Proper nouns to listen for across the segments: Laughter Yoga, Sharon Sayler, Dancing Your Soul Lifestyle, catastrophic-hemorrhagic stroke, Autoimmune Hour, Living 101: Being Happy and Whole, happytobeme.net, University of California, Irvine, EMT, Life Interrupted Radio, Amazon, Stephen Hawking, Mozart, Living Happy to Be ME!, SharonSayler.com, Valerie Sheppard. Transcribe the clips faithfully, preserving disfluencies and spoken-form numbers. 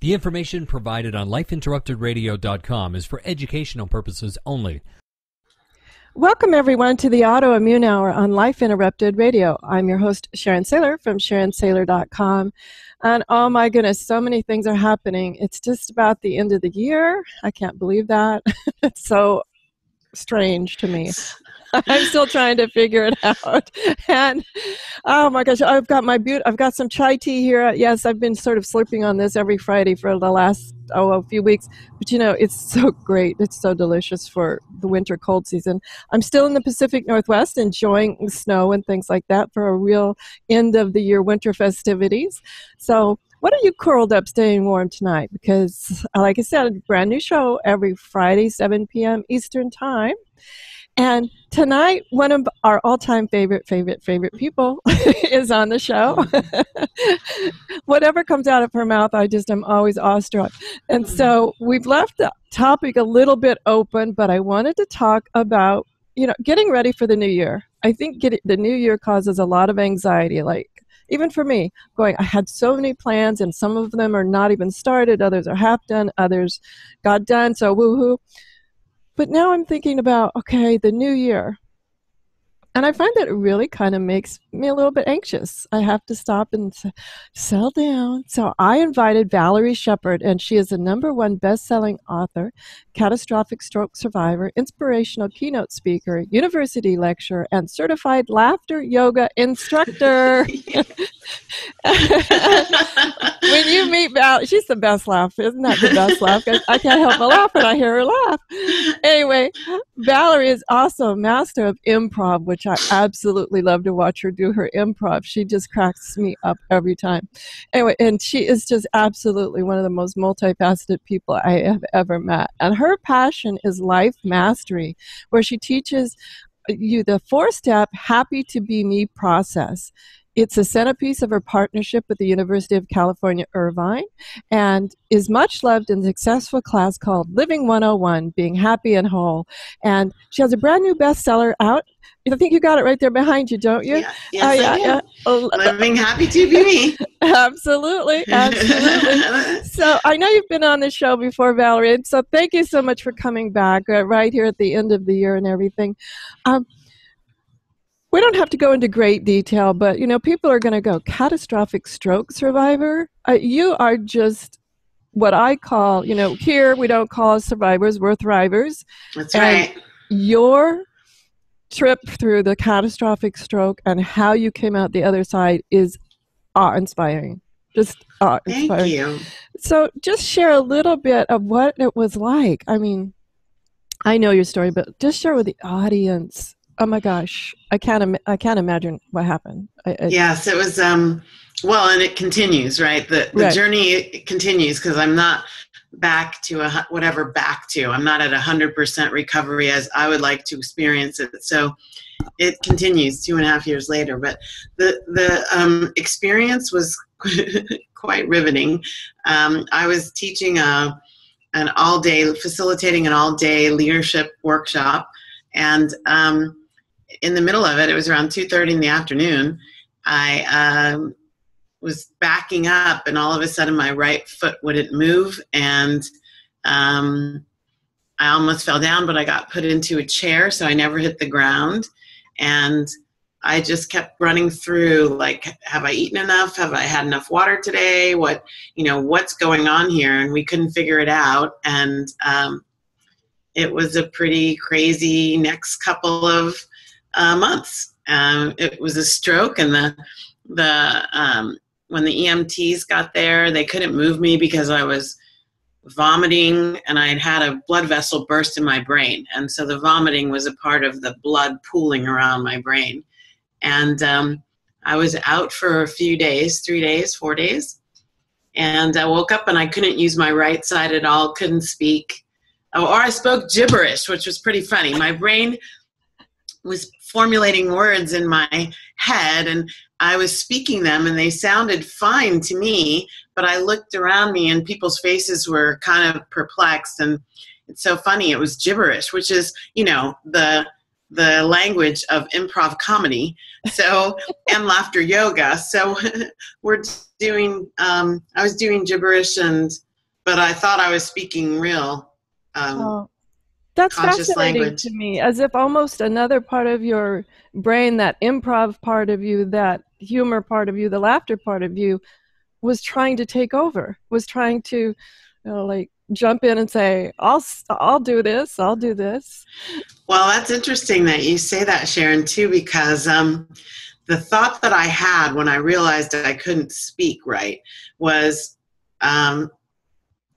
The information provided on life interrupted radio dot com is for educational purposes only. Welcome, everyone, to the Autoimmune Hour on Life Interrupted Radio. I'm your host, Sharon Sayler from Sharon Sayler dot com. And oh my goodness, so many things are happening. It's just about the end of the year. I can't believe that. It's so strange to me. I'm still trying to figure it out. And oh my gosh, I've got my beaut- I've got some chai tea here. Yes, I've been sort of slurping on this every Friday for the last oh a few weeks. But you know, it's so great. It's so delicious for the winter cold season. I'm still in the Pacific Northwest, enjoying snow and things like that for a real end of the year winter festivities. So what are you curled up staying warm tonight? Because like I said, a brand new show every Friday, seven p.m. Eastern time. And tonight, one of our all-time favorite, favorite, favorite people is on the show. Whatever comes out of her mouth, I just am always awestruck. And so we've left the topic a little bit open, but I wanted to talk about, you know, getting ready for the new year. I think get it, the new year causes a lot of anxiety, like even for me, going, I had so many plans, and some of them are not even started. Others are half done. Others got done, so woohoo. But now I'm thinking about, okay, the new year. And I find that it really kind of makes me a little bit anxious. I have to stop and settle down. So I invited Valerie Sheppard, and she is the number one best-selling author, catastrophic stroke survivor, inspirational keynote speaker, university lecturer, and certified laughter yoga instructor. When you meet Val, she's the best laugh. Isn't that the best laugh? I can't help but laugh when I hear her laugh. Anyway, Valerie is also a master of improv, which I absolutely love to watch her do her improv. She just cracks me up every time. Anyway, and she is just absolutely one of the most multifaceted people I have ever met. And her passion is life mastery, where she teaches you the four-step happy to be me process. It's a centerpiece of her partnership with the University of California, Irvine, and is much loved in the successful class called Living one oh one: Being Happy and Whole. And she has a brand new bestseller out. I think you got it right there behind you, don't you? Yeah, yes, uh, yeah, I yeah. Oh, Living Happy to Be Me. Absolutely, absolutely. So I know you've been on this show before, Valerie, and so thank you so much for coming back uh, right here at the end of the year and everything. Um, We don't have to go into great detail, but, you know, people are going to go, catastrophic stroke survivor? Uh, you are just what I call, you know, here we don't call us survivors, we're thrivers. That's and right. Your trip through the catastrophic stroke and how you came out the other side is awe-inspiring. Just awe-inspiring. Thank you. So just share a little bit of what it was like. I mean, I know your story, but just share with the audience. Oh my gosh, I can't. Im- I can't imagine what happened. I, I, yes, it was. Um, well, and it continues, right? The, the right. journey it continues because I'm not back to a whatever back to. I'm not at a hundred percent recovery as I would like to experience it. So it continues two and a half years later. But the the um, experience was quite riveting. Um, I was teaching a an all day facilitating an all day leadership workshop, and um, in the middle of it, it was around two thirty in the afternoon, I um, was backing up, and all of a sudden my right foot wouldn't move, and um, I almost fell down, but I got put into a chair, so I never hit the ground, and I just kept running through, like, have I eaten enough? Have I had enough water today? What, you know, what's going on here? And we couldn't figure it out, and um, it was a pretty crazy next couple of Uh, months. Um, it was a stroke, and the the um, when the E M Ts got there, they couldn't move me because I was vomiting, and I had had a blood vessel burst in my brain, and so the vomiting was a part of the blood pooling around my brain, and um, I was out for a few days, three days, four days, and I woke up and I couldn't use my right side at all, couldn't speak, oh, or I spoke gibberish, which was pretty funny. My brain was formulating words in my head, and I was speaking them, and they sounded fine to me, but I looked around me, and people's faces were kind of perplexed, and it's so funny. It was gibberish, which is, you know, the the language of improv comedy, so and laughter yoga. So we're doing, um, I was doing gibberish and but I thought I was speaking real, um, oh, that's fascinating language. To me, as if almost another part of your brain, that improv part of you, that humor part of you, the laughter part of you, was trying to take over, was trying to, you know, like jump in and say, I'll, I'll do this, I'll do this. Well, that's interesting that you say that, Sharon, too, because um, the thought that I had when I realized that I couldn't speak right was, um,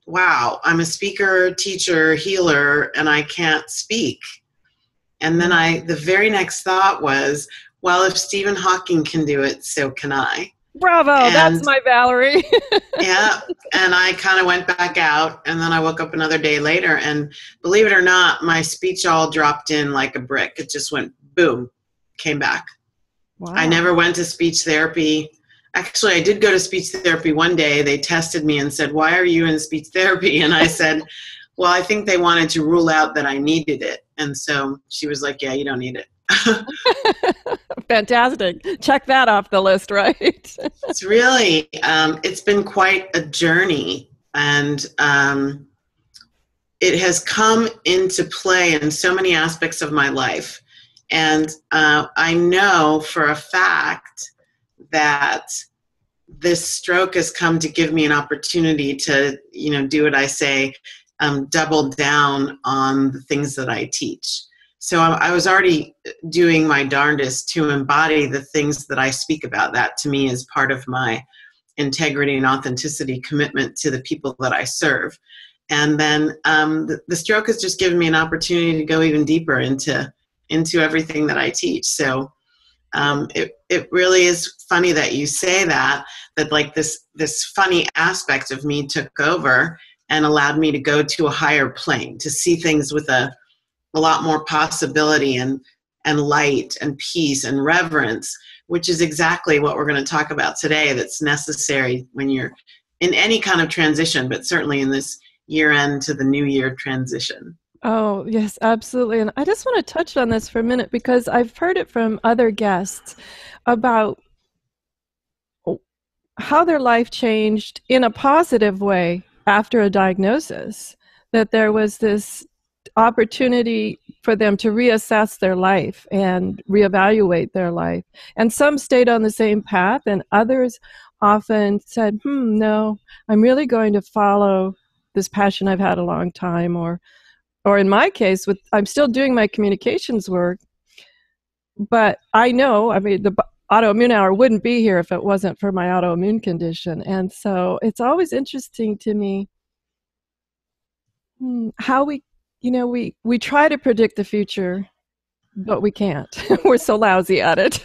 wow, I'm a speaker, teacher, healer, and I can't speak. And then I, the very next thought was, well, if Stephen Hawking can do it, so can I. Bravo, and that's my Valerie. Yeah, and I kind of went back out, and then I woke up another day later, and believe it or not, my speech all dropped in like a brick. It just went boom, came back. Wow. I never went to speech therapy. Actually, I did go to speech therapy one day. They tested me and said, why are you in speech therapy? And I said, well, I think they wanted to rule out that I needed it. And so she was like, yeah, you don't need it. Fantastic. Check that off the list, right? It's really, um, it's been quite a journey, and um, it has come into play in so many aspects of my life. And uh, I know for a fact that this stroke has come to give me an opportunity to, you know, do what I say, um, double down on the things that I teach. So I was already doing my darndest to embody the things that I speak about. That to me is part of my integrity and authenticity commitment to the people that I serve. And then um, the, the stroke has just given me an opportunity to go even deeper into, into everything that I teach. So um, it, it really is funny that you say that, that like this, this funny aspect of me took over and allowed me to go to a higher plane, to see things with a, a lot more possibility and, and light and peace and reverence, which is exactly what we're going to talk about today. That's necessary when you're in any kind of transition, but certainly in this year end to the new year transition. Oh, yes, absolutely. And I just want to touch on this for a minute, because I've heard it from other guests about how their life changed in a positive way after a diagnosis, that there was this opportunity for them to reassess their life and reevaluate their life. And some stayed on the same path, and others often said, hmm, no, I'm really going to follow this passion I've had a long time. Or, or in my case, with, I'm still doing my communications work, but I know, I mean, the Autoimmune Hour wouldn't be here if it wasn't for my autoimmune condition. And so it's always interesting to me hmm, how we You know, we, we try to predict the future, but we can't. We're so lousy at it.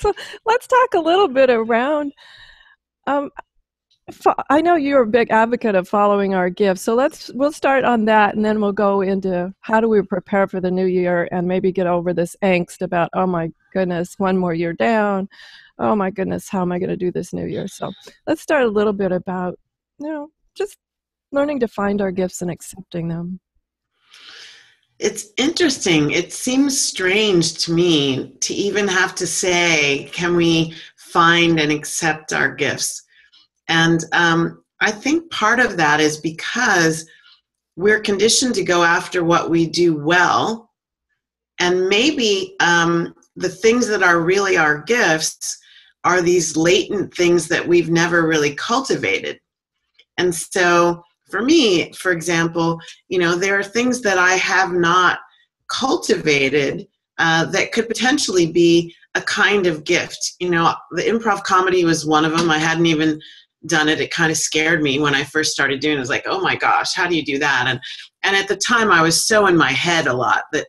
So let's talk a little bit around, um, I know you're a big advocate of following our gifts. So let's, we'll start on that, and then we'll go into how do we prepare for the new year and maybe get over this angst about, oh my goodness, one more year down. Oh my goodness, how am I going to do this new year? So let's start a little bit about, you know, just learning to find our gifts and accepting them. It's interesting. It seems strange to me to even have to say, can we find and accept our gifts? And um, I think part of that is because we're conditioned to go after what we do well. And maybe um, the things that are really our gifts are these latent things that we've never really cultivated. And so for me, for example, you know, there are things that I have not cultivated uh, that could potentially be a kind of gift. You know, the improv comedy was one of them. I hadn't even done it. It kind of scared me when I first started doing it. I was like, oh my gosh, how do you do that? And and at the time I was so in my head a lot that,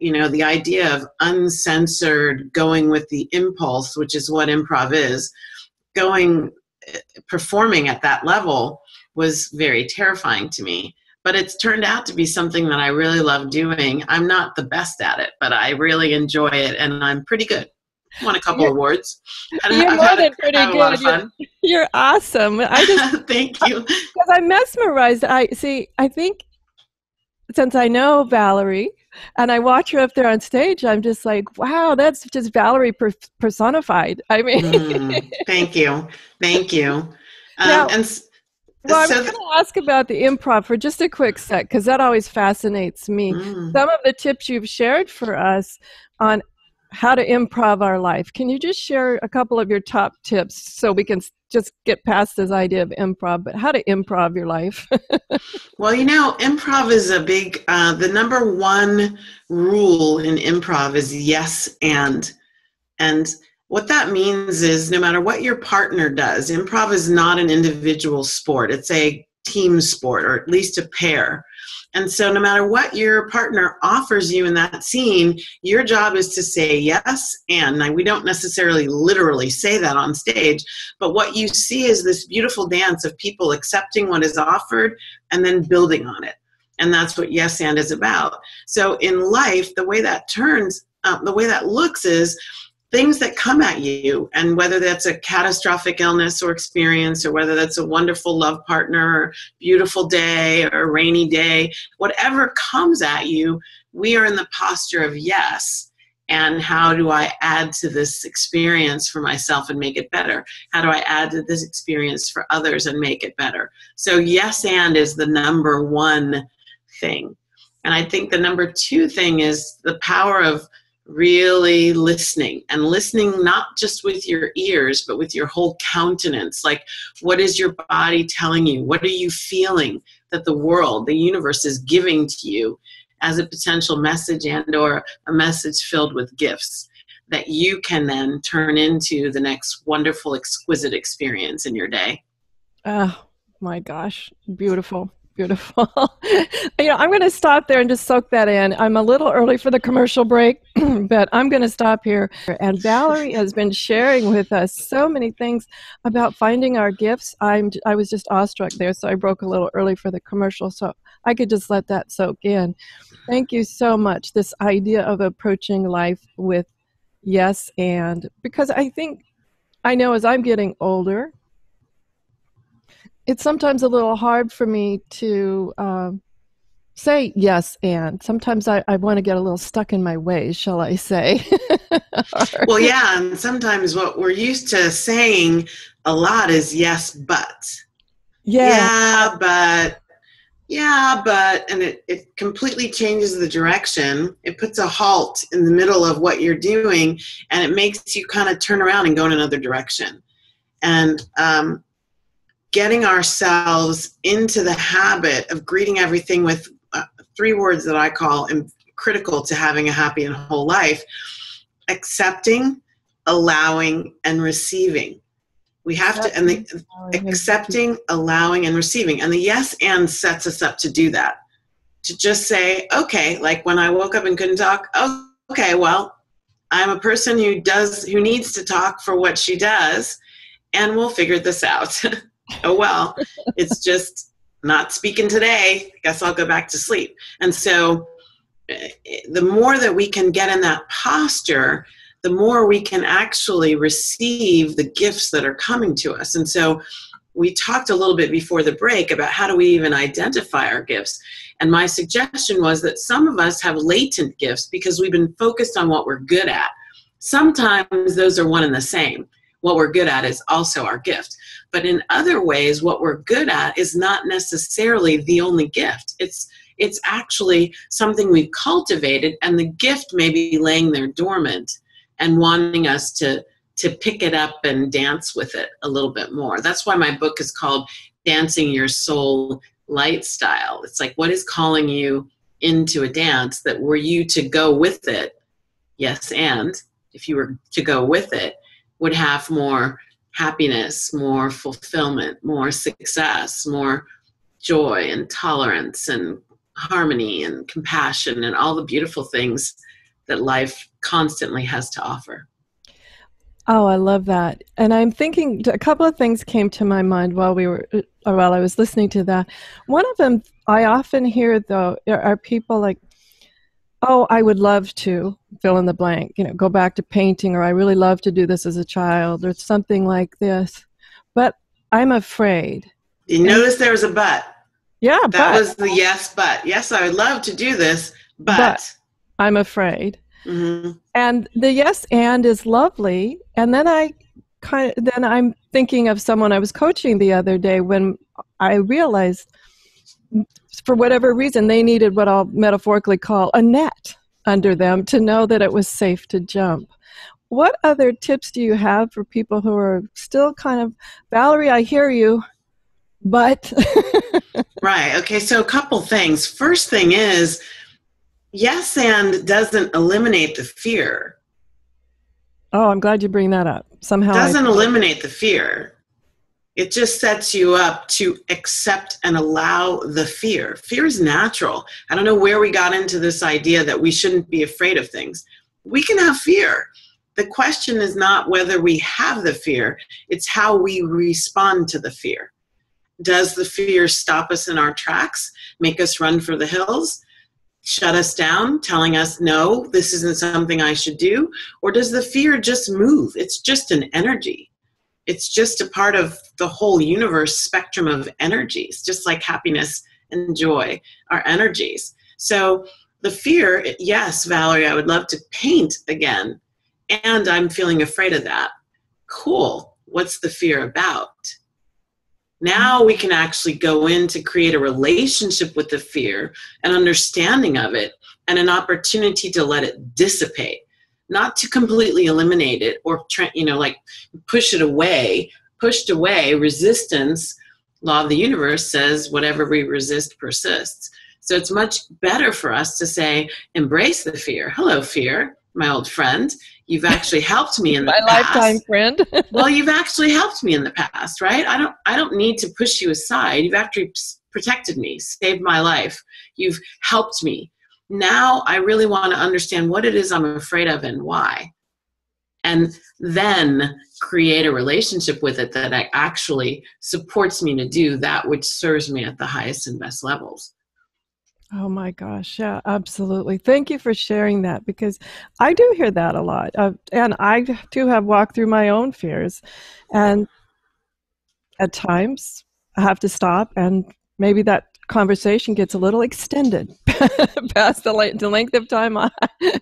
you know, the idea of uncensored, going with the impulse, which is what improv is, going, performing at that level was very terrifying to me, but it's turned out to be something that I really love doing. I'm not the best at it, but I really enjoy it, and I'm pretty good. Won a couple you're, awards. And you're I've more than a, pretty good. You're, you're awesome. I just thank you. Because I'm mesmerized. I see. I think since I know Valerie and I watch her up there on stage, I'm just like, wow, that's just Valerie per personified. I mean, mm, thank you, thank you. Um, now, and Well, I was going to ask about the improv for just a quick sec, because that always fascinates me. Mm. Some of the tips you've shared for us on how to improv our life. Can you just share a couple of your top tips so we can just get past this idea of improv, but how to improv your life? Well, you know, improv is a big, uh, the number one rule in improv is yes and. And what that means is no matter what your partner does, improv is not an individual sport. It's a team sport, or at least a pair. And so no matter what your partner offers you in that scene, your job is to say yes and. Now, we don't necessarily literally say that on stage, but what you see is this beautiful dance of people accepting what is offered and then building on it. And that's what yes and is about. So in life, the way that turns, uh, the way that looks is things that come at you, and whether that's a catastrophic illness or experience, or whether that's a wonderful love partner, or beautiful day, or rainy day, whatever comes at you, we are in the posture of yes. And how do I add to this experience for myself and make it better? How do I add to this experience for others and make it better? So yes and is the number one thing. And I think the number two thing is the power of really listening, and listening not just with your ears, but with your whole countenance. Like, what is your body telling you? What are you feeling that the world, the universe is giving to you as a potential message, and or a message filled with gifts that you can then turn into the next wonderful, exquisite experience in your day? Oh my gosh, beautiful. Beautiful. You know, I'm going to stop there and just soak that in. I'm a little early for the commercial break, but I'm going to stop here. And Valerie has been sharing with us so many things about finding our gifts. I'm, I was just awestruck there, so I broke a little early for the commercial, so I could just let that soak in. Thank you so much, this idea of approaching life with yes and, because I think, I know as I'm getting older, it's sometimes a little hard for me to um, say yes and. Sometimes I, I want to get a little stuck in my ways, shall I say. Well, yeah, and sometimes what we're used to saying a lot is yes, but. Yeah. Yeah, but. Yeah, but. And it, it completely changes the direction. It puts a halt in the middle of what you're doing, and it makes you kind of turn around and go in another direction. And um getting ourselves into the habit of greeting everything with uh, three words that I call critical to having a happy and whole life: accepting, allowing, and receiving. We have to, and the accepting, allowing, and receiving. And the yes and sets us up to do that. To just say, okay, like when I woke up and couldn't talk, oh, okay, well, I'm a person who does, who needs to talk for what she does, and we'll figure this out. Oh, well, it's just not speaking today. Guess I'll go back to sleep. And so the more that we can get in that posture, the more we can actually receive the gifts that are coming to us. And so we talked a little bit before the break about how do we even identify our gifts. And my suggestion was that some of us have latent gifts because we've been focused on what we're good at. Sometimes those are one and the same. What we're good at is also our gift. But in other ways, what we're good at is not necessarily the only gift. It's it's actually something we've cultivated, and the gift may be laying there dormant and wanting us to, to pick it up and dance with it a little bit more. That's why my book is called Dancing Your Soul Lifestyle. It's like, what is calling you into a dance that were you to go with it? Yes, and if you were to go with it, would have more happiness, more fulfillment, more success, more joy and tolerance and harmony and compassion and all the beautiful things that life constantly has to offer. Oh, I love that. And I'm thinking, a couple of things came to my mind while we were, or while I was listening to that. One of them I often hear, though, are people like, oh, I would love to fill in the blank, you know, go back to painting, or I really love to do this as a child, or something like this, but I'm afraid. You and notice there was a but. Yeah, that but. was the yes, but. Yes, I would love to do this, but. but I'm afraid. Mm-hmm. And the yes and is lovely. And then I kind of, then I'm thinking of someone I was coaching the other day when I realized for whatever reason, they needed what I'll metaphorically call a net under them to know that it was safe to jump. What other tips do you have for people who are still kind of, Valerie, I hear you, but. Right. Okay. So a couple things. First thing is, yes and doesn't eliminate the fear. Oh, I'm glad you bring that up. Somehow doesn't I- eliminate the fear. It just sets you up to accept and allow the fear. Fear is natural. I don't know where we got into this idea that we shouldn't be afraid of things. We can have fear. The question is not whether we have the fear, it's how we respond to the fear. Does the fear stop us in our tracks, make us run for the hills, shut us down, telling us, no, this isn't something I should do? Or does the fear just move? It's just an energy. It's just a part of the whole universe spectrum of energies, just like happiness and joy are energies. So the fear, yes, Valerie, I would love to paint again, and I'm feeling afraid of that. Cool. What's the fear about? Now we can actually go in to create a relationship with the fear, an understanding of it, and an opportunity to let it dissipate. Not to completely eliminate it or, you know, like push it away, pushed away. Resistance, law of the universe says whatever we resist persists. So it's much better for us to say, embrace the fear. Hello, fear, my old friend. You've actually helped me in the past. My lifetime friend. Well, you've actually helped me in the past, right? I don't, I don't need to push you aside. You've actually protected me, saved my life. You've helped me. Now I really want to understand what it is I'm afraid of and why. And then create a relationship with it that actually supports me to do that which serves me at the highest and best levels. Oh my gosh. Yeah, absolutely. Thank you for sharing that, because I do hear that a lot. Uh, and I do have walked through my own fears. And at times I have to stop, and maybe that conversation gets a little extended past the, length, the length of time I,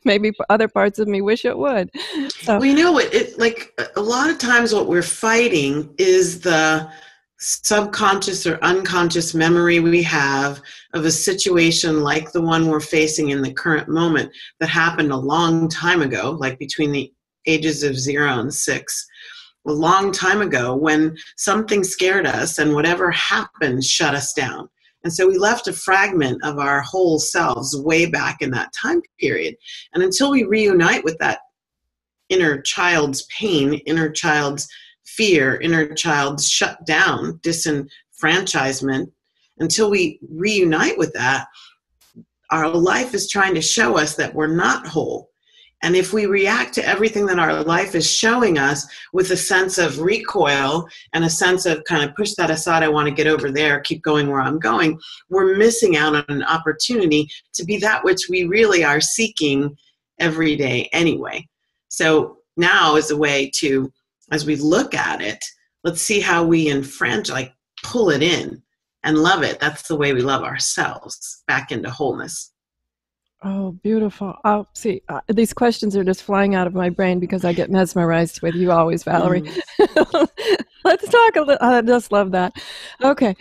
maybe other parts of me wish it would. So. Well, you know, it, it, like a lot of times what we're fighting is the subconscious or unconscious memory we have of a situation like the one we're facing in the current moment that happened a long time ago, like between the ages of zero and six, a long time ago when something scared us and whatever happened shut us down. And so we left a fragment of our whole selves way back in that time period. And until we reunite with that inner child's pain, inner child's fear, inner child's shutdown, disenfranchisement, until we reunite with that, our life is trying to show us that we're not whole. And if we react to everything that our life is showing us with a sense of recoil and a sense of kind of push that aside, I want to get over there, keep going where I'm going, we're missing out on an opportunity to be that which we really are seeking every day anyway. So now is a way to, as we look at it, let's see how we enfranchise, like pull it in and love it. That's the way we love ourselves back into wholeness. Oh, beautiful. Oh, see, uh, these questions are just flying out of my brain because I get mesmerized with you always, Valerie. Mm-hmm. Let's talk a little. I just love that. Okay.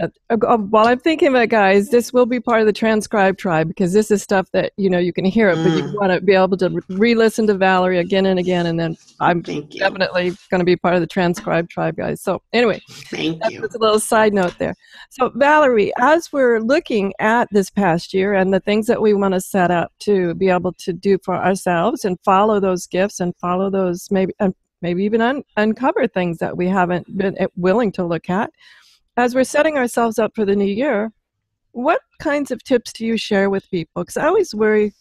Uh, uh, while I'm thinking about it, guys, this will be part of the transcribed tribe, because this is stuff that, you know, you can hear it, mm. but you want to be able to re-listen to Valerie again and again. And then I'm Thank definitely going to be part of the transcribed tribe, guys. So anyway, Thank that's you. Just a little side note there. So Valerie, as we're looking at this past year and the things that we want to set up to be able to do for ourselves and follow those gifts and follow those maybe and maybe even un- uncover things that we haven't been willing to look at. As we're setting ourselves up for the new year, what kinds of tips do you share with people? Because I always worry,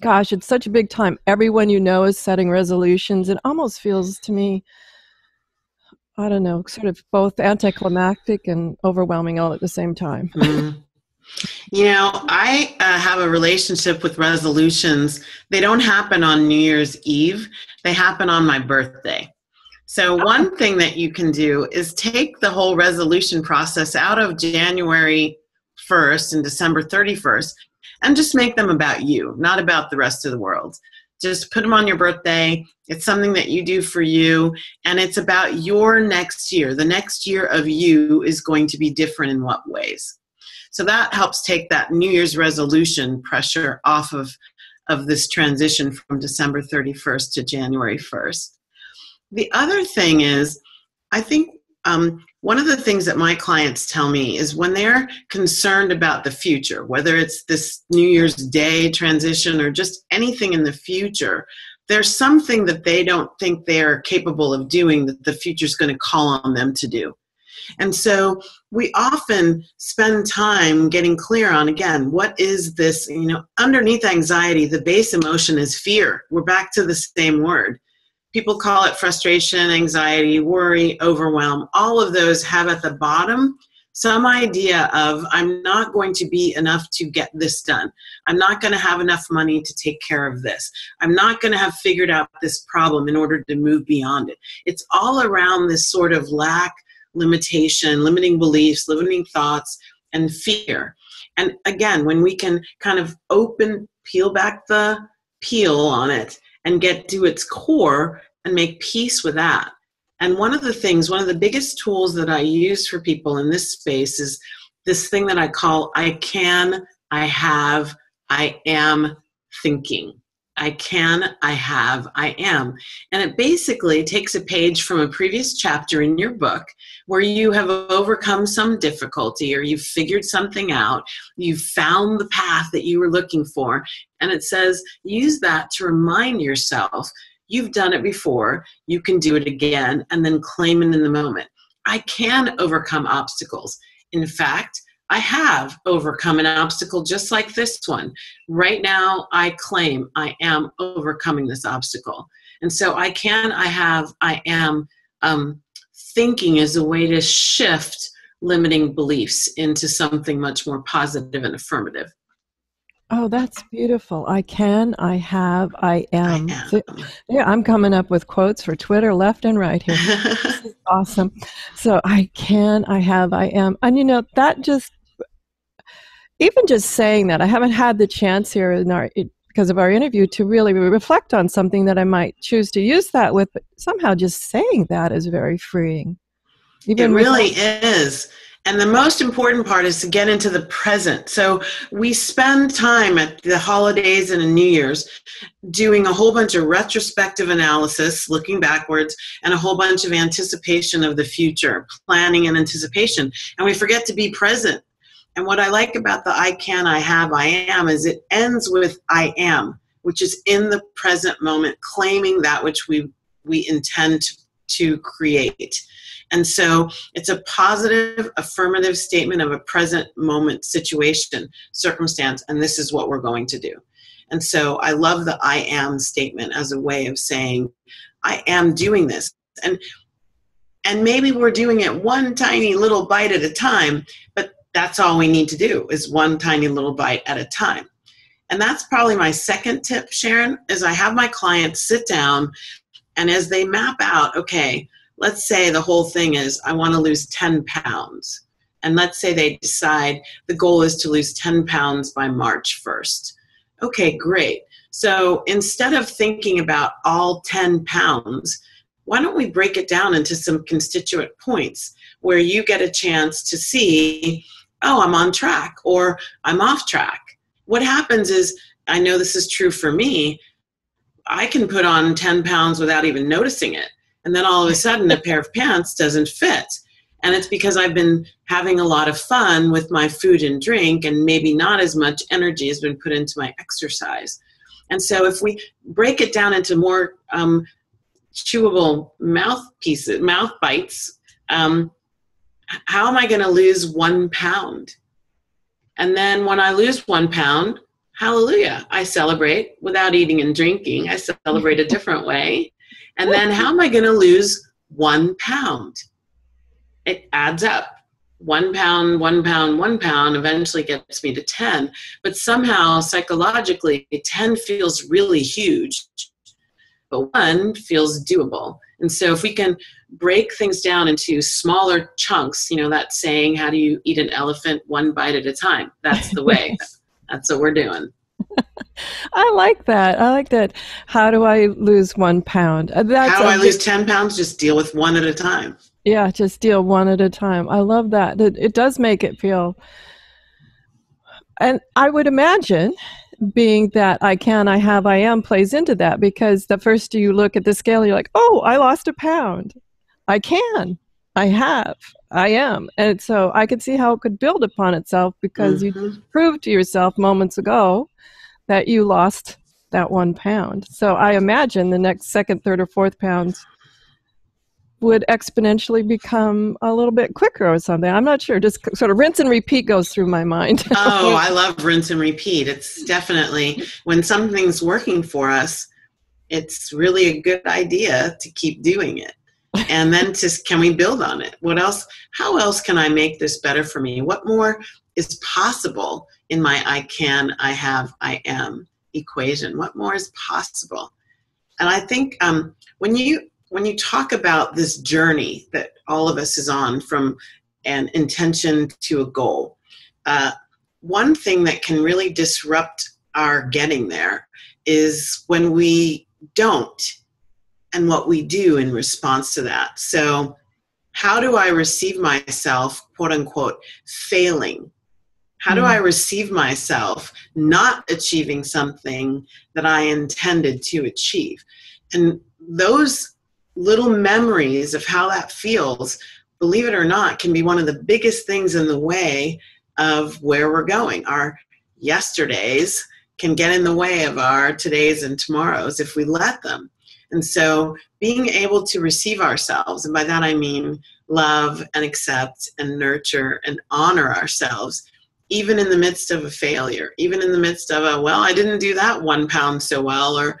gosh, it's such a big time. Everyone you know is setting resolutions. It almost feels to me, I don't know, sort of both anticlimactic and overwhelming all at the same time. Mm-hmm. You know, I uh, have a relationship with resolutions. They don't happen on New Year's Eve. They happen on my birthday. So one thing that you can do is take the whole resolution process out of January first and December thirty-first and just make them about you, not about the rest of the world. Just put them on your birthday. It's something that you do for you, and it's about your next year. The next year of you is going to be different in what ways. So that helps take that New Year's resolution pressure off of, of this transition from December thirty-first to January first. The other thing is, I think um, one of the things that my clients tell me is when they're concerned about the future, whether it's this New Year's Day transition or just anything in the future, there's something that they don't think they're capable of doing that the future's going to call on them to do. And so we often spend time getting clear on, again, what is this, you know, underneath anxiety, the base emotion is fear. We're back to the same word. People call it frustration, anxiety, worry, overwhelm. All of those have at the bottom some idea of, I'm not going to be enough to get this done. I'm not going to have enough money to take care of this. I'm not going to have figured out this problem in order to move beyond it. It's all around this sort of lack, limitation, limiting beliefs, limiting thoughts, and fear. And again, when we can kind of open, peel back the peel on it and get to its core and make peace with that. And one of the things, one of the biggest tools that I use for people in this space is this thing that I call I can, I have, I am thinking. I can, I have, I am. And it basically takes a page from a previous chapter in your book where you have overcome some difficulty or you've figured something out, you've found the path that you were looking for, and it says use that to remind yourself you've done it before, you can do it again, and then claim it in the moment. I can overcome obstacles. In fact, I have overcome an obstacle just like this one. Right now, I claim I am overcoming this obstacle. And so I can, I have, I am um, thinking is a way to shift limiting beliefs into something much more positive and affirmative. Oh, that's beautiful. I can, I have, I am. I am. Yeah, I'm coming up with quotes for Twitter left and right here. This is awesome. So I can, I have, I am. And you know, that just... Even just saying that, I haven't had the chance here in our, it, because of our interview to really reflect on something that I might choose to use that with, but somehow just saying that is very freeing. Even it really without- is. And the most important part is to get into the present. So we spend time at the holidays and New Year's doing a whole bunch of retrospective analysis, looking backwards, and a whole bunch of anticipation of the future, planning and anticipation. And we forget to be present. And what I like about the I can, I have, I am is it ends with I am, which is in the present moment, claiming that which we, we intend to, to create. And so it's a positive, affirmative statement of a present moment situation, circumstance, and this is what we're going to do. And so I love the I am statement as a way of saying, I am doing this. And, and maybe we're doing it one tiny little bite at a time, but that's all we need to do is one tiny little bite at a time. And that's probably my second tip, Sharon, is I have my clients sit down and as they map out, okay, let's say the whole thing is I want to lose ten pounds. And let's say they decide the goal is to lose ten pounds by March first. Okay, great. So instead of thinking about all ten pounds, why don't we break it down into some constituent points where you get a chance to see, oh, I'm on track or I'm off track. What happens is, I know this is true for me, I can put on ten pounds without even noticing it. And then all of a sudden, a pair of pants doesn't fit. And it's because I've been having a lot of fun with my food and drink, and maybe not as much energy has been put into my exercise. And so if we break it down into more um, chewable mouth pieces, mouth bites, um, how am I going to lose one pound? And then when I lose one pound, hallelujah, I celebrate without eating and drinking. I celebrate a different way. And then how am I going to lose one pound? It adds up. One pound, one pound, one pound eventually gets me to ten. But somehow, psychologically, ten feels really huge, but one feels doable. And so if we can break things down into smaller chunks, you know, that saying, how do you eat an elephant? One bite at a time. That's the way. That's what we're doing. I like that. I like that. How do I lose one pound? That's How do I lose ten pounds? Just deal with one at a time. Yeah, just deal one at a time. I love that. It, it does make it feel. And I would imagine being that I can, I have, I am plays into that, because the first you look at the scale, you're like, oh, I lost a pound. I can. I have. I am. And so I could see how it could build upon itself, because mm-hmm. you proved to yourself moments ago that you lost that one pound. So I imagine the next second, third, or fourth pounds would exponentially become a little bit quicker or something. I'm not sure. Just sort of rinse and repeat goes through my mind. Oh, I love rinse and repeat. It's definitely, when something's working for us, it's really a good idea to keep doing it. And then just, can we build on it? What else? How else can I make this better for me? What more is possible in my I can, I have, I am equation? What more is possible? And I think um, when you when you talk about this journey that all of us is on, from an intention to a goal, uh, one thing that can really disrupt our getting there is when we don't, and what we do in response to that. So how do I receive myself, quote unquote, failing? How do I receive myself not achieving something that I intended to achieve? And those little memories of how that feels, believe it or not, can be one of the biggest things in the way of where we're going. Our yesterdays can get in the way of our todays and tomorrows if we let them. And so being able to receive ourselves, and by that I mean love and accept and nurture and honor ourselves, even in the midst of a failure, even in the midst of a, well, I didn't do that one pound so well, or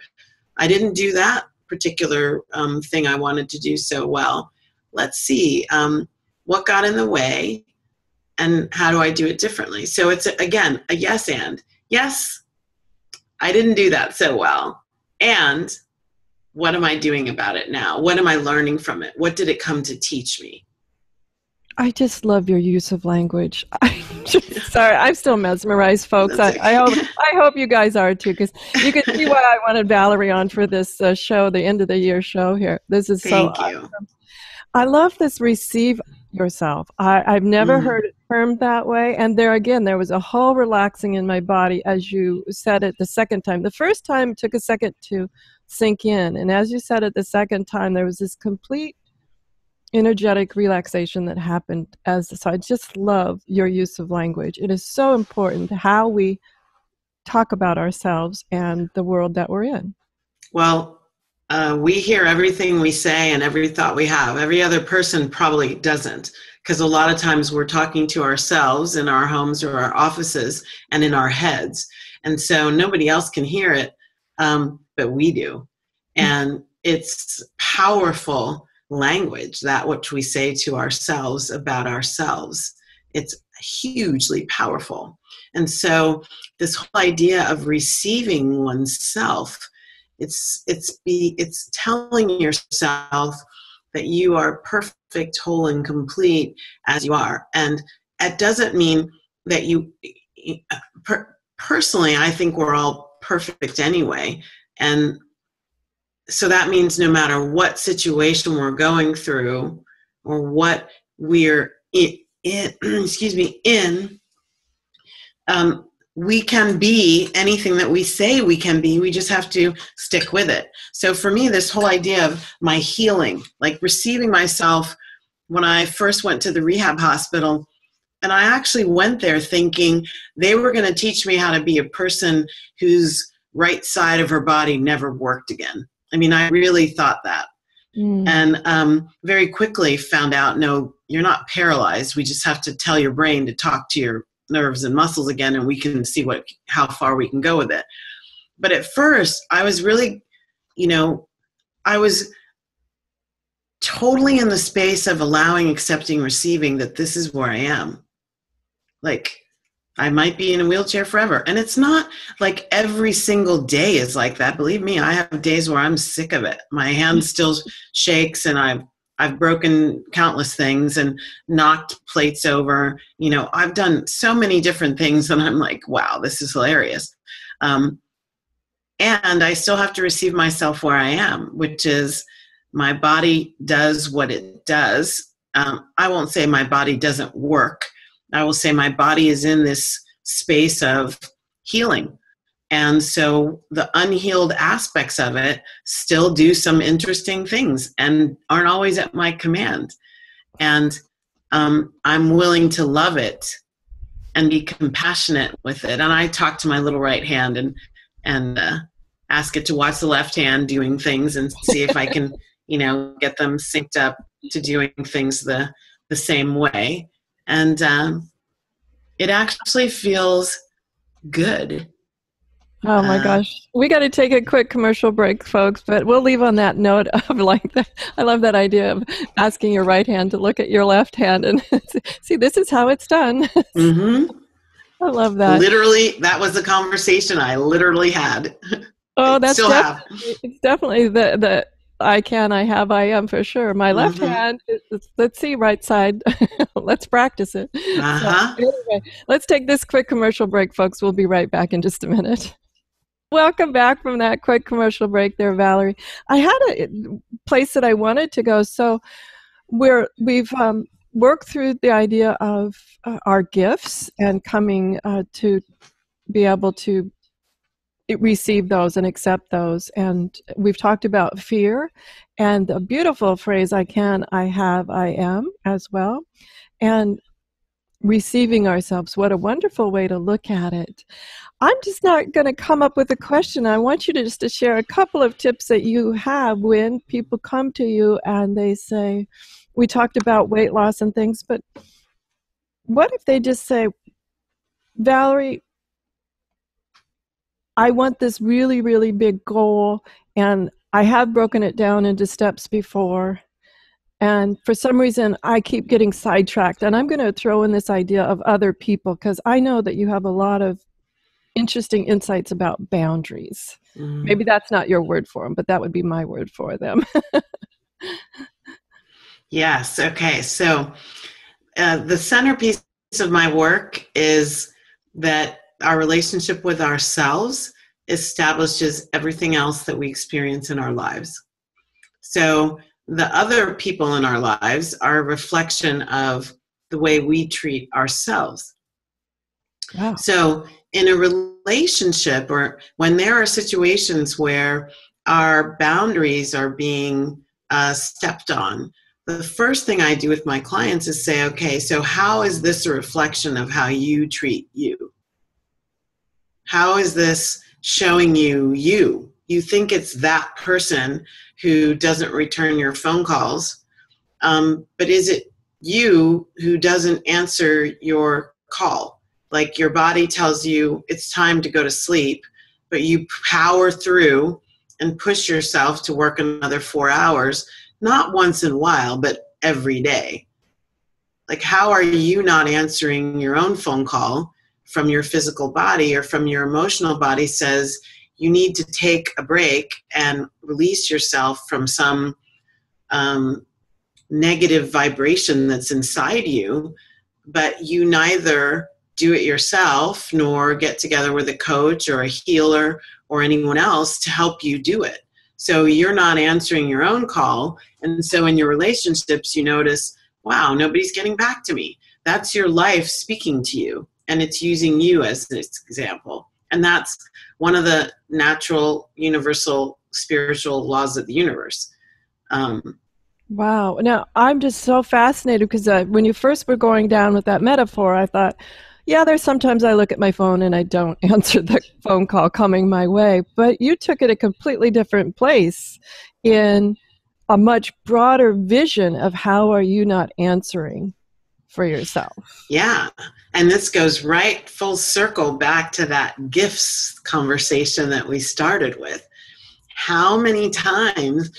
I didn't do that particular um, thing I wanted to do so well. Let's see um, what got in the way and how do I do it differently? So it's, again, a yes and. Yes, I didn't do that so well. And what am I doing about it now? What am I learning from it? What did it come to teach me? I just love your use of language. I'm just, sorry, I'm still mesmerized, folks. I, I hope I hope you guys are too, because you can see why I wanted Valerie on for this uh, show, the end of the year show here. This is Thank so you. Awesome. I love this receive yourself. I, I've never mm. heard it termed that way. And there again, there was a whole relaxing in my body as you said it the second time. The first time it took a second to sink in. And as you said it the second time, there was this complete energetic relaxation that happened. As so I just love your use of language. It is so important how we talk about ourselves and the world that we're in. Well, Uh, we hear everything we say and every thought we have. Every other person probably doesn't, because a lot of times we're talking to ourselves in our homes or our offices and in our heads. And so nobody else can hear it, um, but we do. And it's powerful language, that which we say to ourselves about ourselves. It's hugely powerful. And so this whole idea of receiving oneself, It's it's be it's telling yourself that you are perfect, whole, and complete as you are, and it doesn't mean that you. Per, personally, I think we're all perfect anyway, and so that means no matter what situation we're going through or what we're in, in excuse me, in. Um, We can be anything that we say we can be. We just have to stick with it. So for me, this whole idea of my healing, like receiving myself, when I first went to the rehab hospital, and I actually went there thinking they were going to teach me how to be a person whose right side of her body never worked again. I mean, I really thought that. Mm. And um, very quickly found out, no, you're not paralyzed. We just have to tell your brain to talk to your nerves and muscles again, and we can see what how far we can go with it. But at first, I was really, you know, I was totally in the space of allowing, accepting, receiving that this is where I am. Like, I might be in a wheelchair forever. And it's not like every single day is like that. Believe me, I have days where I'm sick of it. My hand still shakes, and I've I've broken countless things and knocked plates over. You know, I've done so many different things, and I'm like, wow, this is hilarious. Um, And I still have to receive myself where I am, which is my body does what it does. Um, I won't say my body doesn't work. I will say my body is in this space of healing. And so the unhealed aspects of it still do some interesting things and aren't always at my command. And um, I'm willing to love it and be compassionate with it. And I talk to my little right hand and and uh, ask it to watch the left hand doing things and see if I can, you know, get them synced up to doing things the the same way. And um, it actually feels good. Oh my gosh. We got to take a quick commercial break, folks, but we'll leave on that note of like, that. I love that idea of asking your right hand to look at your left hand and see, this is how it's done. Mm-hmm. I love that. Literally, that was the conversation I literally had. Oh, that's Still def- it's definitely the, the I can, I have, I am for sure. My left mm-hmm. hand, is, let's see, right side. Let's practice it. Uh-huh. So, anyway, let's take this quick commercial break, folks. We'll be right back in just a minute. Welcome back from that quick commercial break there, Valerie. I had a place that I wanted to go, so we're, we've um, worked through the idea of uh, our gifts and coming uh, to be able to receive those and accept those. And we've talked about fear and a beautiful phrase, I can, I have, I am as well. And receiving ourselves. What a wonderful way to look at it. I'm just not going to come up with a question. I want you to just to share a couple of tips that you have when people come to you and they say, we talked about weight loss and things, but what if they just say, Valerie, I want this really, really big goal, and I have broken it down into steps before. And for some reason, I keep getting sidetracked. And I'm going to throw in this idea of other people, because I know that you have a lot of interesting insights about boundaries. Mm. Maybe that's not your word for them, but that would be my word for them. Yes. Okay. So uh, the centerpiece of my work is that our relationship with ourselves establishes everything else that we experience in our lives. So the other people in our lives are a reflection of the way we treat ourselves. Wow. So in a relationship, or when there are situations where our boundaries are being uh, stepped on, the first thing I do with my clients is say, okay, so how is this a reflection of how you treat you? How is this showing you you? You think it's that person who doesn't return your phone calls, um, but is it you who doesn't answer your call? Like your body tells you it's time to go to sleep, but you power through and push yourself to work another four hours, not once in a while, but every day. Like how are you not answering your own phone call from your physical body or from your emotional body says, you need to take a break and release yourself from some um, negative vibration that's inside you, but you neither do it yourself nor get together with a coach or a healer or anyone else to help you do it. So you're not answering your own call. And so in your relationships, you notice, wow, nobody's getting back to me. That's your life speaking to you. And it's using you as an example. And that's one of the natural, universal, spiritual laws of the universe. Um, wow. Now, I'm just so fascinated because uh, when you first were going down with that metaphor, I thought, yeah, there's sometimes I look at my phone and I don't answer the phone call coming my way. But you took it a completely different place in a much broader vision of how are you not answering for yourself. Yeah. And this goes right full circle back to that gifts conversation that we started with. How many times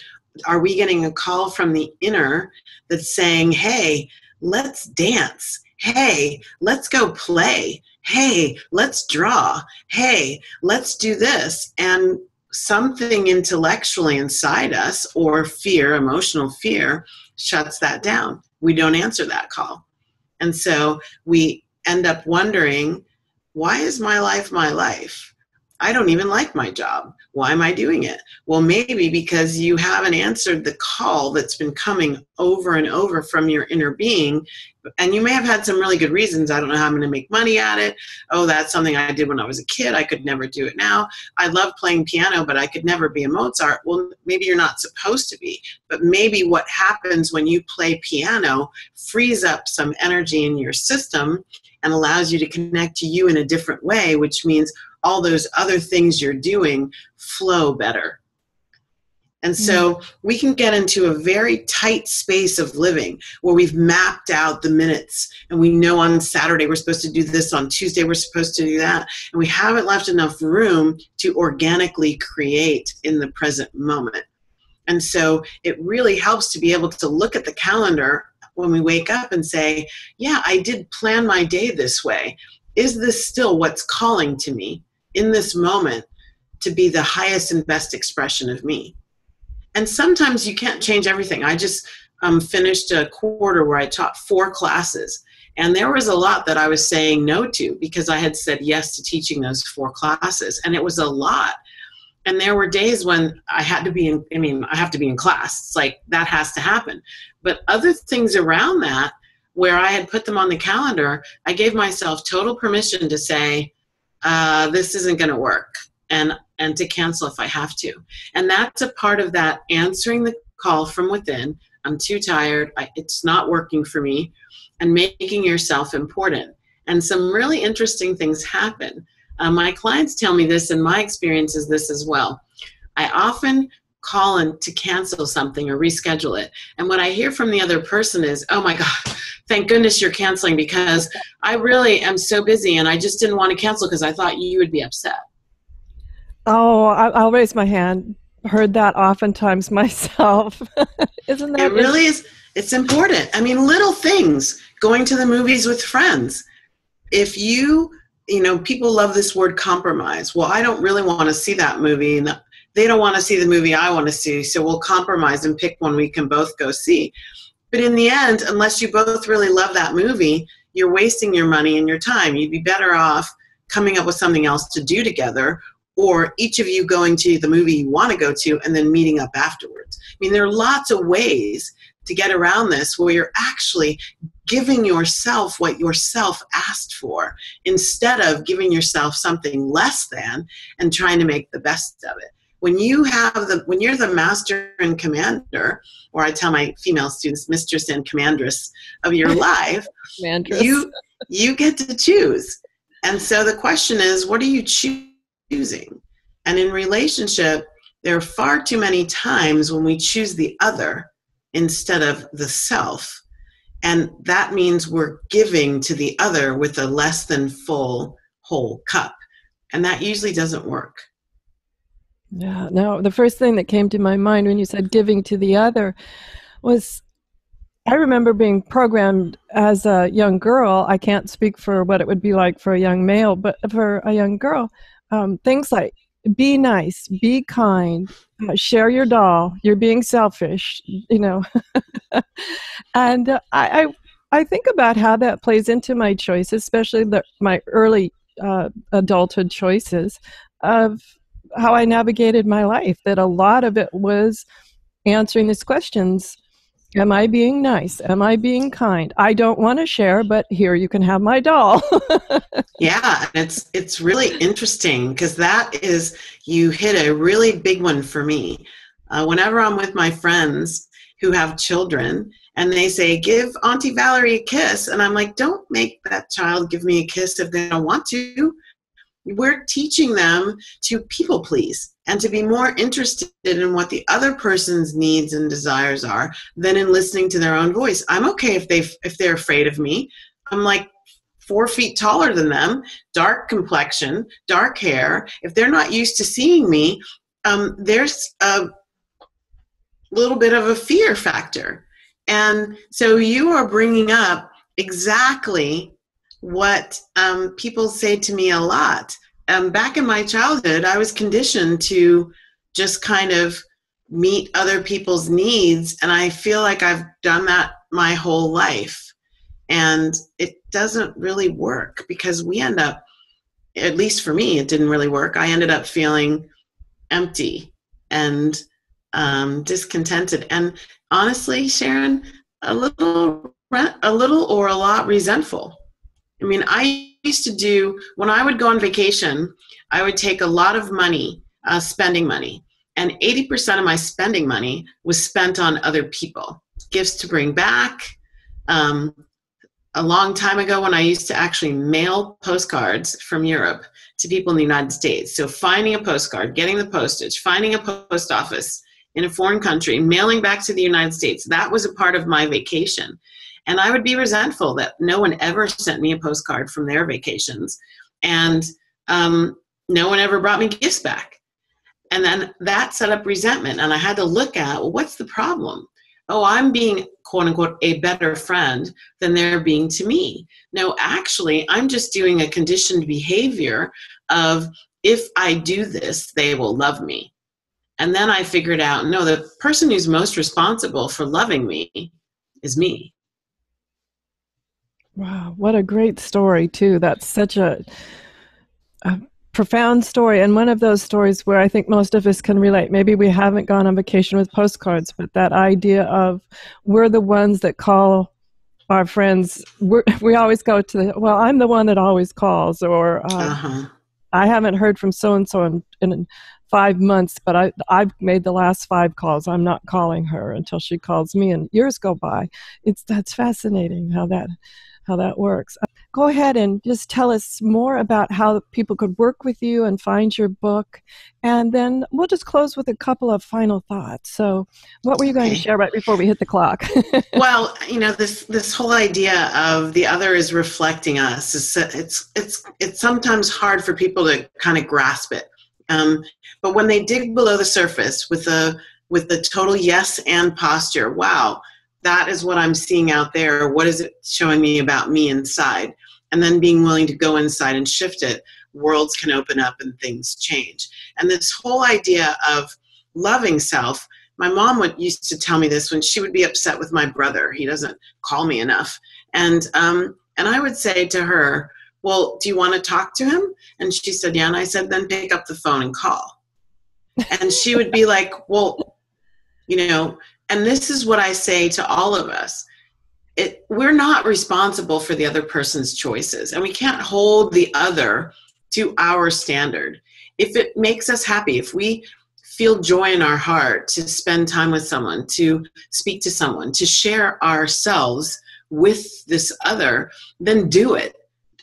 are we getting a call from the inner that's saying, hey, let's dance. Hey, let's go play. Hey, let's draw. Hey, let's do this. And something intellectually inside us or fear, emotional fear, shuts that down. We don't answer that call. And so we end up wondering, why is my life my life? I don't even like my job. Why am I doing it? Well, maybe because you haven't answered the call that's been coming over and over from your inner being. And you may have had some really good reasons. I don't know how I'm going to make money at it. Oh, that's something I did when I was a kid. I could never do it now. I love playing piano, but I could never be a Mozart. Well, maybe you're not supposed to be. But maybe what happens when you play piano frees up some energy in your system and allows you to connect to you in a different way, which means all those other things you're doing flow better. And so we can get into a very tight space of living where we've mapped out the minutes and we know on Saturday we're supposed to do this, on Tuesday we're supposed to do that, and we haven't left enough room to organically create in the present moment. And so it really helps to be able to look at the calendar when we wake up and say, yeah, I did plan my day this way. Is this still what's calling to me in this moment to be the highest and best expression of me? And sometimes you can't change everything. I just um, finished a quarter where I taught four classes. And there was a lot that I was saying no to because I had said yes to teaching those four classes. And it was a lot. And there were days when I had to be in, I mean, I have to be in class. It's like that has to happen. But other things around that, where I had put them on the calendar, I gave myself total permission to say, uh, this isn't going to work, and, and to cancel if I have to. And that's a part of that answering the call from within. I'm too tired. I, it's not working for me. And making yourself important. And some really interesting things happen. Uh, my clients tell me this, and my experience is this as well. I often call in to cancel something or reschedule it. And what I hear from the other person is, oh my God, thank goodness you're canceling, because I really am so busy and I just didn't want to cancel because I thought you would be upset. Oh, I'll raise my hand. Heard that oftentimes myself. Isn't that? It really is. It's important. I mean, little things, going to the movies with friends. If you, you know, people love this word compromise. Well, I don't really want to see that movie. And they don't want to see the movie I want to see, so we'll compromise and pick one we can both go see. But in the end, unless you both really love that movie, you're wasting your money and your time. You'd be better off coming up with something else to do together, or each of you going to the movie you want to go to and then meeting up afterwards. I mean, there are lots of ways to get around this where you're actually giving yourself what yourself asked for instead of giving yourself something less than and trying to make the best of it. When you have the, when you're the master and commander, or I tell my female students, mistress and commandress of your life, you, you get to choose. And so the question is, what are you choosing? And in relationship, there are far too many times when we choose the other instead of the self. And that means we're giving to the other with a less than full whole cup. And that usually doesn't work. Yeah, no, the first thing that came to my mind when you said giving to the other was, I remember being programmed as a young girl. I can't speak for what it would be like for a young male, but for a young girl, um, things like be nice, be kind, uh, share your doll, you're being selfish, you know. And uh, I, I I think about how that plays into my choices, especially the, my early uh, adulthood choices of how I navigated my life, that a lot of it was answering these questions. Am I being nice? Am I being kind? I don't want to share, but here you can have my doll. Yeah, it's it's really interesting because that is, you hit a really big one for me. Uh, whenever I'm with my friends who have children and they say, give Auntie Valerie a kiss, and I'm like, don't make that child give me a kiss if they don't want to. We're teaching them to people please and to be more interested in what the other person's needs and desires are than in listening to their own voice. I'm okay if, they, if they're afraid of me. I'm like four feet taller than them, dark complexion, dark hair. If they're not used to seeing me, um, there's a little bit of a fear factor. And so you are bringing up exactly what um, people say to me a lot. Um, back in my childhood, I was conditioned to just kind of meet other people's needs, and I feel like I've done that my whole life. And it doesn't really work because we end up, at least for me, it didn't really work. I ended up feeling empty and um, discontented. And honestly, Sharon, a little, a little or a lot resentful. I mean, I used to do, when I would go on vacation, I would take a lot of money, uh, spending money. And eighty percent of my spending money was spent on other people. Gifts to bring back. Um, a long time ago when I used to actually mail postcards from Europe to people in the United States. So finding a postcard, getting the postage, finding a post office in a foreign country, mailing back to the United States. That was a part of my vacation. And I would be resentful that no one ever sent me a postcard from their vacations. And um, no one ever brought me gifts back. And then that set up resentment. And I had to look at, well, what's the problem? Oh, I'm being, quote unquote, a better friend than they're being to me. No, actually, I'm just doing a conditioned behavior of, if I do this, they will love me. And then I figured out, no, the person who's most responsible for loving me is me. Wow, what a great story, too. That's such a, a profound story, and one of those stories where I think most of us can relate. Maybe we haven't gone on vacation with postcards, but that idea of we're the ones that call our friends. We're, we always go to the, well, I'm the one that always calls, or uh, uh-huh. I haven't heard from so-and-so in, in five months, but I, I've made the last five calls. I'm not calling her until she calls me, and years go by. It's that's fascinating how that... how that works. Go ahead and just tell us more about how people could work with you and find your book. And then we'll just close with a couple of final thoughts. So what were you going to share right before we hit the clock? Well, you know, this, this whole idea of the other is reflecting us. It's, it's, it's, it's sometimes hard for people to kind of grasp it. Um, but when they dig below the surface with the, with the total yes and posture, wow, that is what I'm seeing out there. What is it showing me about me inside? And then being willing to go inside and shift it, worlds can open up and things change. And this whole idea of loving self, my mom would used to tell me this when she would be upset with my brother. He doesn't call me enough. And, um, and I would say to her, well, do you want to talk to him? And she said, yeah. And I said, then pick up the phone and call. And she would be like, well, you know, and this is what I say to all of us. It, we're not responsible for the other person's choices, and we can't hold the other to our standard. If it makes us happy, if we feel joy in our heart to spend time with someone, to speak to someone, to share ourselves with this other, then do it.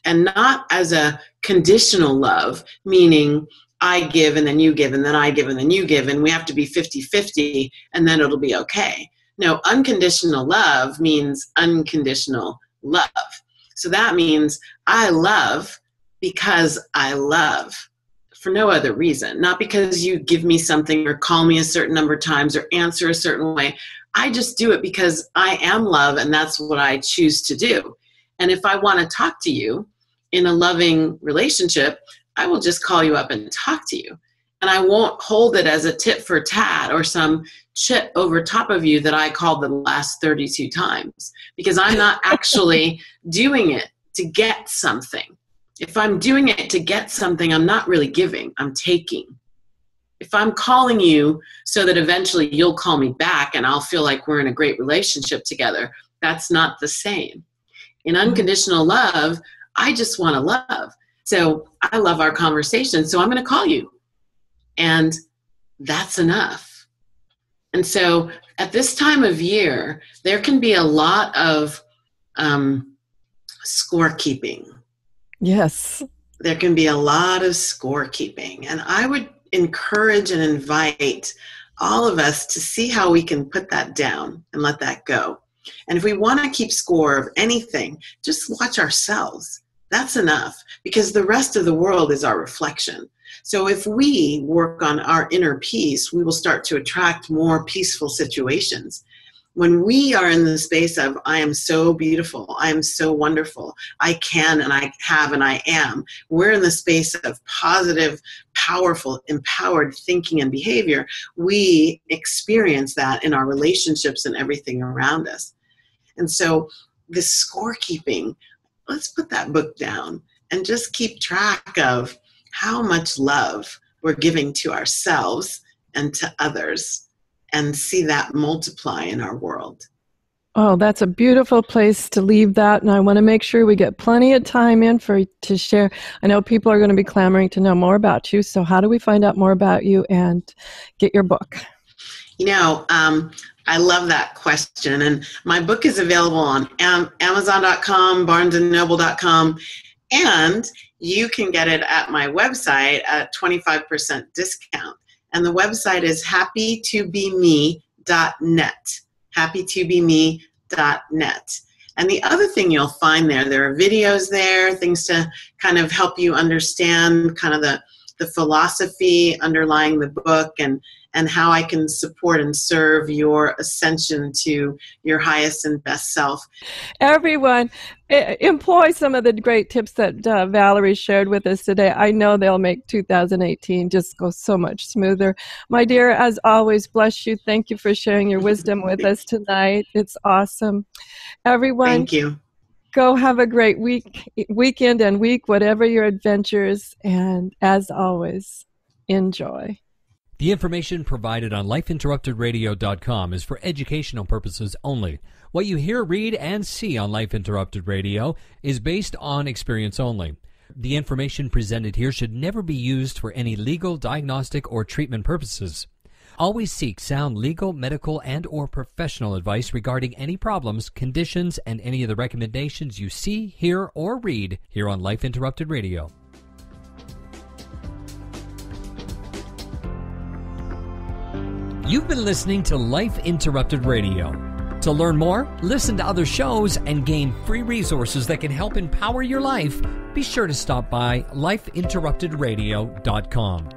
And not as a conditional love, meaning I give and then you give and then I give and then you give and we have to be fifty fifty and then it'll be okay. No, unconditional love means unconditional love. So that means I love because I love for no other reason, not because you give me something or call me a certain number of times or answer a certain way. I just do it because I am love and that's what I choose to do. And if I want to talk to you in a loving relationship, I will just call you up and talk to you. And I won't hold it as a tit for tat or some chit over top of you that I called the last thirty-two times, because I'm not actually doing it to get something. If I'm doing it to get something, I'm not really giving, I'm taking. If I'm calling you so that eventually you'll call me back and I'll feel like we're in a great relationship together, that's not the same. In unconditional love, I just want to love. So I love our conversation, so I'm going to call you. And that's enough. And so at this time of year, there can be a lot of um, scorekeeping. Yes. There can be a lot of scorekeeping. And I would encourage and invite all of us to see how we can put that down and let that go. And if we want to keep score of anything, just watch ourselves. That's enough, because the rest of the world is our reflection. So if we work on our inner peace, we will start to attract more peaceful situations. When we are in the space of, I am so beautiful, I am so wonderful, I can and I have and I am, we're in the space of positive, powerful, empowered thinking and behavior. We experience that in our relationships and everything around us. And so this scorekeeping, let's put that book down and just keep track of how much love we're giving to ourselves and to others, and see that multiply in our world. Oh, that's a beautiful place to leave that. And I want to make sure we get plenty of time in for to share. I know people are going to be clamoring to know more about you. So how do we find out more about you and get your book? You know, um, I love that question. And my book is available on am- Amazon dot com, Barnes and Noble dot com. And you can get it at my website at twenty-five percent discount. And the website is happy to be me dot net. happy to be me dot net. And the other thing you'll find there, there are videos there, things to kind of help you understand kind of the, the philosophy underlying the book and, and how I can support and serve your ascension to your highest and best self. Everyone, employ some of the great tips that uh, Valerie shared with us today. I know they'll make two thousand eighteen just go so much smoother. My dear, as always, bless you. Thank you for sharing your wisdom with us tonight. It's awesome. Everyone, thank you. Go have a great week, weekend and week, whatever your adventures. And as always, enjoy. The information provided on life interrupted radio dot com is for educational purposes only. What you hear, read, and see on Life Interrupted Radio is based on experience only. The information presented here should never be used for any legal, diagnostic, or treatment purposes. Always seek sound legal, medical, and or professional advice regarding any problems, conditions, and any of the recommendations you see, hear, or read here on Life Interrupted Radio. You've been listening to Life Interrupted Radio. To learn more, listen to other shows, and gain free resources that can help empower your life, be sure to stop by life interrupted radio dot com.